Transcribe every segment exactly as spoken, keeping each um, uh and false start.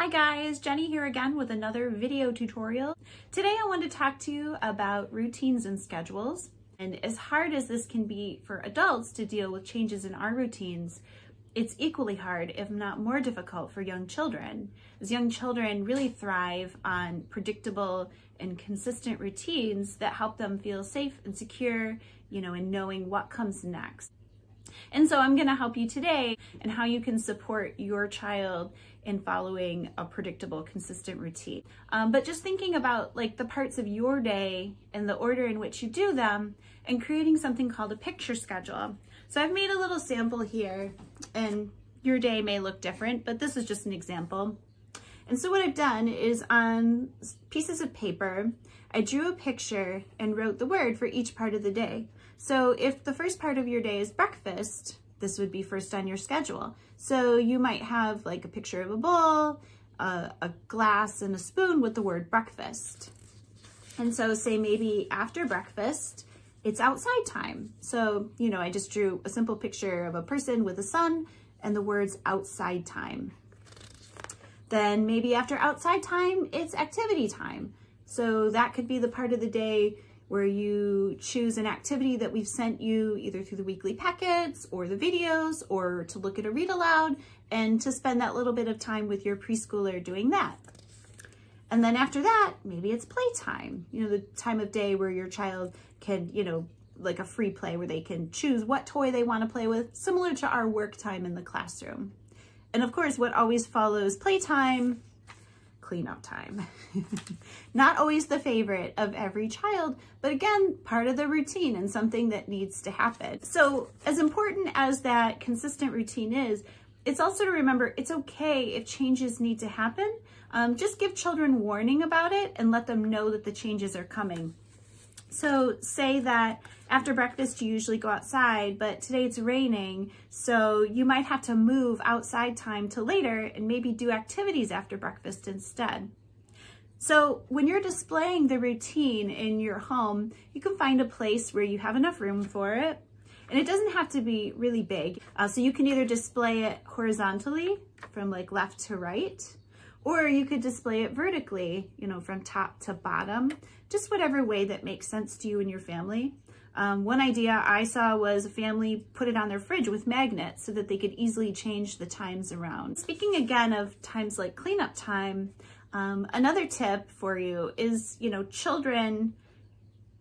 Hi guys, Jenny here again with another video tutorial. Today I want to talk to you about routines and schedules. And as hard as this can be for adults to deal with changes in our routines, it's equally hard, if not more difficult, for young children, as young children really thrive on predictable and consistent routines that help them feel safe and secure, you know, in knowing what comes next. And so I'm going to help you today in how you can support your child in following a predictable, consistent routine. Um, but just thinking about like the parts of your day and the order in which you do them and creating something called a picture schedule. So I've made a little sample here and your day may look different, but this is just an example. And so what I've done is on pieces of paper, I drew a picture and wrote the word for each part of the day. So if the first part of your day is breakfast, this would be first on your schedule. So you might have like a picture of a bowl, uh, a glass and a spoon with the word breakfast. And so say maybe after breakfast, it's outside time. So, you know, I just drew a simple picture of a person with a sun and the words outside time. Then maybe after outside time, it's activity time. So that could be the part of the day where you choose an activity that we've sent you either through the weekly packets or the videos or to look at a read aloud and to spend that little bit of time with your preschooler doing that. And then after that, maybe it's playtime, you know, the time of day where your child can, you know, like a free play where they can choose what toy they want to play with, similar to our work time in the classroom. And of course, what always follows playtime, cleanup time. Not always the favorite of every child, but again, part of the routine and something that needs to happen. So as important as that consistent routine is, it's also to remember it's okay if changes need to happen. Um, just give children warning about it and let them know that the changes are coming. So say that after breakfast, you usually go outside, but today it's raining, so you might have to move outside time to later and maybe do activities after breakfast instead. So when you're displaying the routine in your home, you can find a place where you have enough room for it, and it doesn't have to be really big. Uh, so you can either display it horizontally from like left to right, or you could display it vertically, you know, from top to bottom, just whatever way that makes sense to you and your family. Um, one idea I saw was a family put it on their fridge with magnets so that they could easily change the times around. Speaking again of times like cleanup time, um, another tip for you is, you know, children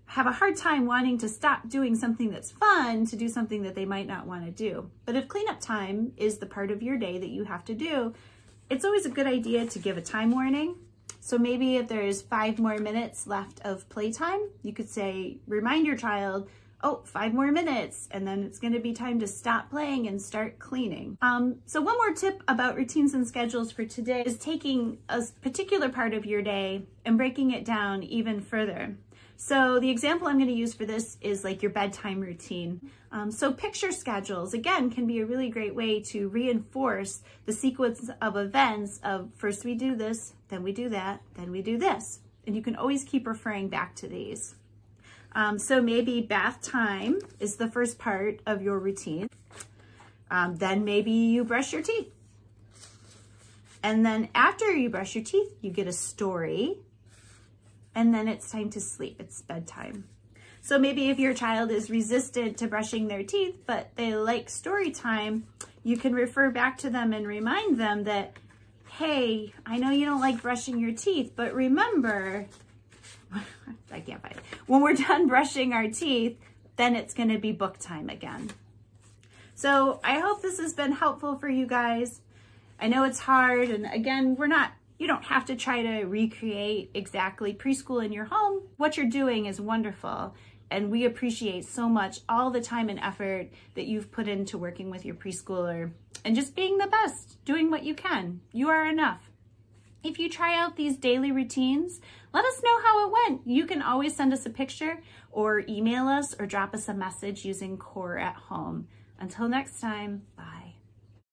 have a hard time wanting to stop doing something that's fun to do something that they might not want to do. But if cleanup time is the part of your day that you have to do, it's always a good idea to give a time warning. So maybe if there's five more minutes left of playtime, you could say, remind your child, oh, five more minutes, and then it's gonna be time to stop playing and start cleaning. Um, so one more tip about routines and schedules for today is taking a particular part of your day and breaking it down even further. So the example I'm gonna use for this is like your bedtime routine. Um, so picture schedules, again, can be a really great way to reinforce the sequence of events of first we do this, then we do that, then we do this. And you can always keep referring back to these. Um, so maybe bath time is the first part of your routine. Um, then maybe you brush your teeth. And then after you brush your teeth, you get a story. And then it's time to sleep, it's bedtime. So maybe if your child is resistant to brushing their teeth, but they like story time, you can refer back to them and remind them that, hey, I know you don't like brushing your teeth, but remember, I can't find it. When we're done brushing our teeth, then it's gonna be book time again. So I hope this has been helpful for you guys. I know it's hard, and again, we're not you don't have to try to recreate exactly preschool in your home. What you're doing is wonderful, and we appreciate so much all the time and effort that you've put into working with your preschooler and just being the best, doing what you can. You are enough. If you try out these daily routines, let us know how it went. You can always send us a picture or email us or drop us a message using Core at Home. Until next time, bye.